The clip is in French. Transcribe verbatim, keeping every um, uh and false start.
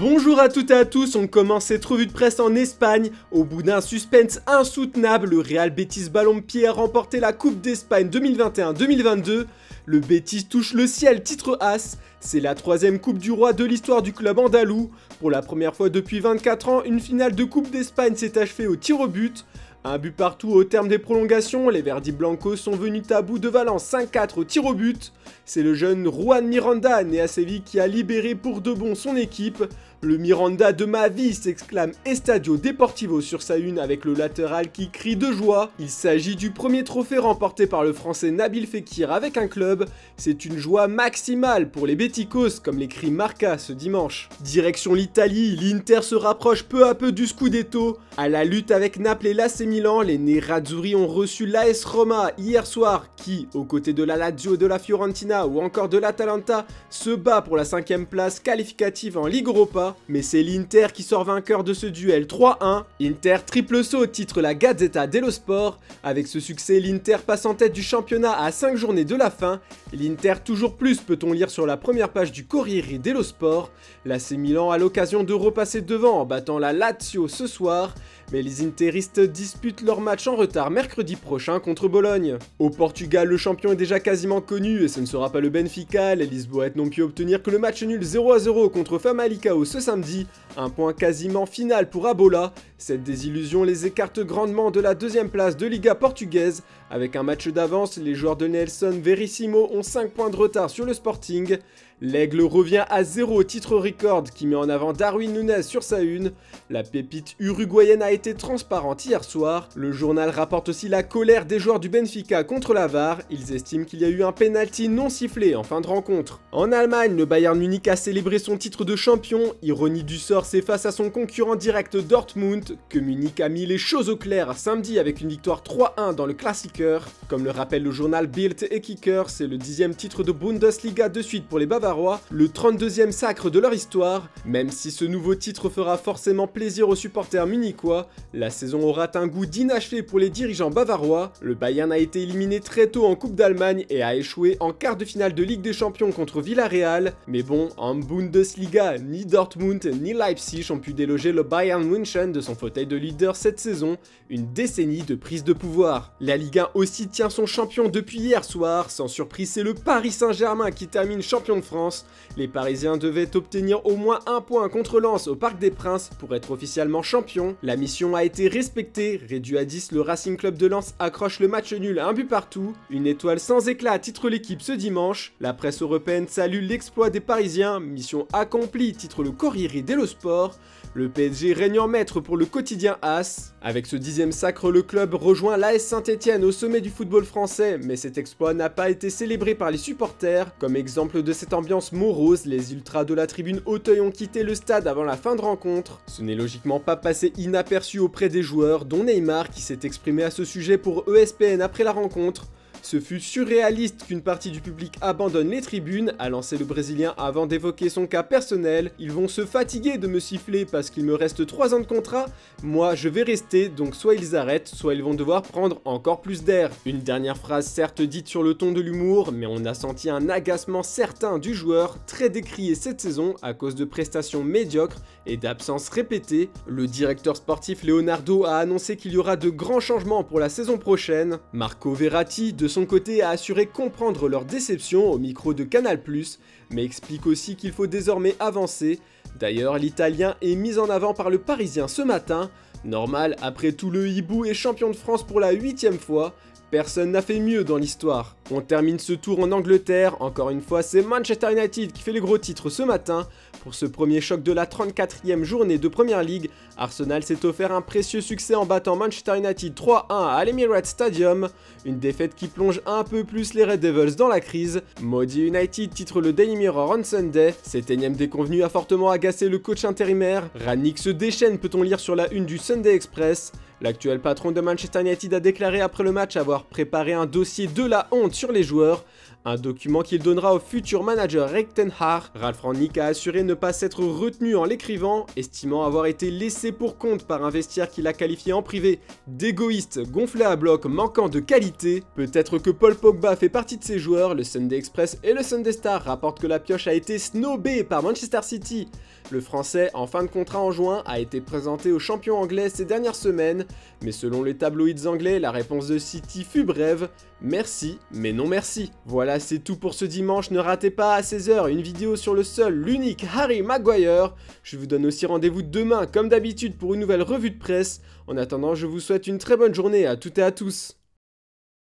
Bonjour à toutes et à tous, on commence cette revue de presse en Espagne. Au bout d'un suspense insoutenable, le Real Betis Balompié a remporté la Coupe d'Espagne deux mille vingt et un deux mille vingt-deux. Le Betis touche le ciel titre A S. C'est la troisième Coupe du Roi de l'histoire du club andalou. Pour la première fois depuis vingt-quatre ans, une finale de Coupe d'Espagne s'est achevée au tir au but. Un but partout au terme des prolongations, les Verdi Blancos sont venus à bout de Valence cinq à quatre au tir au but. C'est le jeune Juan Miranda, né à Séville, qui a libéré pour de bon son équipe. Le Miranda de ma vie s'exclame Estadio Deportivo sur sa une avec le latéral qui crie de joie. Il s'agit du premier trophée remporté par le français Nabil Fekir avec un club. C'est une joie maximale pour les Béticos, comme l'écrit Marca ce dimanche. Direction l'Italie, l'Inter se rapproche peu à peu du Scudetto. À la lutte avec Naples et l'A C Milan, les Nerazzurri ont reçu l'A S Roma hier soir qui, aux côtés de la Lazio, de la Fiorentina ou encore de l'Atalanta, se bat pour la cinquième place qualificative en Ligue Europa. Mais c'est l'Inter qui sort vainqueur de ce duel trois un. Inter triple saut, titre la Gazzetta dello Sport. Avec ce succès, l'Inter passe en tête du championnat à cinq journées de la fin. L'Inter toujours plus, peut-on lire sur la première page du Corriere dello Sport. L'A C Milan a l'occasion de repasser devant en battant la Lazio ce soir. Mais les interistes disputent leur match en retard mercredi prochain contre Bologne. Au Portugal, le champion est déjà quasiment connu et ce ne sera pas le Benfica. Les Lisboètes n'ont pu obtenir que le match nul zéro à zéro contre Famalicão ce samedi, un point quasiment final pour Abola. Cette désillusion les écarte grandement de la deuxième place de Liga portugaise. Avec un match d'avance, les joueurs de Nelson Verissimo ont cinq points de retard sur le Sporting. L'Aigle revient à zéro au titre record qui met en avant Darwin Nunes sur sa une. La pépite uruguayenne a été transparente hier soir. Le journal rapporte aussi la colère des joueurs du Benfica contre la V A R. Ils estiment qu'il y a eu un pénalty non sifflé en fin de rencontre. En Allemagne, le Bayern Munich a célébré son titre de champion. Ironie du sort, c'est face à son concurrent direct Dortmund que Munich a mis les choses au clair samedi avec une victoire trois un dans le Klassiker. Comme le rappelle le journal Bild et Kicker, c'est le dixième titre de Bundesliga de suite pour les Bavarois. Le trente-deuxième sacre de leur histoire. Même si ce nouveau titre fera forcément plaisir aux supporters munichois, la saison aura un goût d'inachevé pour les dirigeants bavarois. Le Bayern a été éliminé très tôt en Coupe d'Allemagne et a échoué en quart de finale de Ligue des Champions contre Villarreal. Mais bon, en Bundesliga, ni Dortmund ni Leipzig ont pu déloger le Bayern München de son fauteuil de leader cette saison. Une décennie de prise de pouvoir. La Ligue un aussi tient son champion depuis hier soir. Sans surprise, c'est le Paris Saint-Germain qui termine champion de France. Les Parisiens devaient obtenir au moins un point contre Lens au Parc des Princes pour être officiellement champion. La mission a été respectée. Réduit à dix, le Racing Club de Lens accroche le match nul à un but partout. Une étoile sans éclat titre l'équipe ce dimanche. La presse européenne salue l'exploit des Parisiens. Mission accomplie titre le Corriere dello Sport. Le P S G règne en maître pour le quotidien A S. Avec ce dixième sacre, le club rejoint l'A S Saint-Etienne au sommet du football français. Mais cet exploit n'a pas été célébré par les supporters. Comme exemple de cette ambiance morose, les ultras de la tribune Auteuil ont quitté le stade avant la fin de rencontre. Ce n'est logiquement pas passé inaperçu auprès des joueurs, dont Neymar qui s'est exprimé à ce sujet pour E S P N après la rencontre. Ce fut surréaliste qu'une partie du public abandonne les tribunes, a lancé le Brésilien avant d'évoquer son cas personnel. Ils vont se fatiguer de me siffler parce qu'il me reste trois ans de contrat. Moi, je vais rester, donc soit ils arrêtent, soit ils vont devoir prendre encore plus d'air. Une dernière phrase certes dite sur le ton de l'humour, mais on a senti un agacement certain du joueur, très décrié cette saison à cause de prestations médiocres et d'absences répétées. Le directeur sportif Leonardo a annoncé qu'il y aura de grands changements pour la saison prochaine. Marco Verratti, de De son côté, a assuré comprendre leur déception au micro de Canal plus, mais explique aussi qu'il faut désormais avancer. D'ailleurs, l'Italien est mis en avant par le Parisien ce matin. Normal, après tout, le Hibou est champion de France pour la huitième fois. Personne n'a fait mieux dans l'histoire. On termine ce tour en Angleterre. Encore une fois, c'est Manchester United qui fait les gros titres ce matin. Pour ce premier choc de la trente-quatrième journée de Première League, Arsenal s'est offert un précieux succès en battant Manchester United trois un à l'Emirates Stadium. Une défaite qui plonge un peu plus les Red Devils dans la crise. Maudit United, titre le Daily Mirror on Sunday. Cette énième déconvenue a fortement agacé le coach intérimaire. Ranić se déchaîne, peut-on lire sur la une du Sunday Express. L'actuel patron de Manchester United a déclaré après le match avoir préparé un dossier de la honte sur les joueurs. un document qu'il donnera au futur manager Erik ten Hag. Ralf Rangnick a assuré ne pas s'être retenu en l'écrivant, estimant avoir été laissé pour compte par un vestiaire qu'il a qualifié en privé d'égoïste, gonflé à bloc, manquant de qualité. Peut-être que Paul Pogba fait partie de ses joueurs, le Sunday Express et le Sunday Star rapportent que la pioche a été snobée par Manchester City. Le Français, en fin de contrat en juin, a été présenté aux champions anglais ces dernières semaines, mais selon les tabloïds anglais, la réponse de City fut brève. Merci, mais non merci. Voilà, c'est tout pour ce dimanche. Ne ratez pas à seize heures une vidéo sur le seul, l'unique Harry Maguire. Je vous donne aussi rendez-vous demain, comme d'habitude, pour une nouvelle revue de presse. En attendant, je vous souhaite une très bonne journée à toutes et à tous.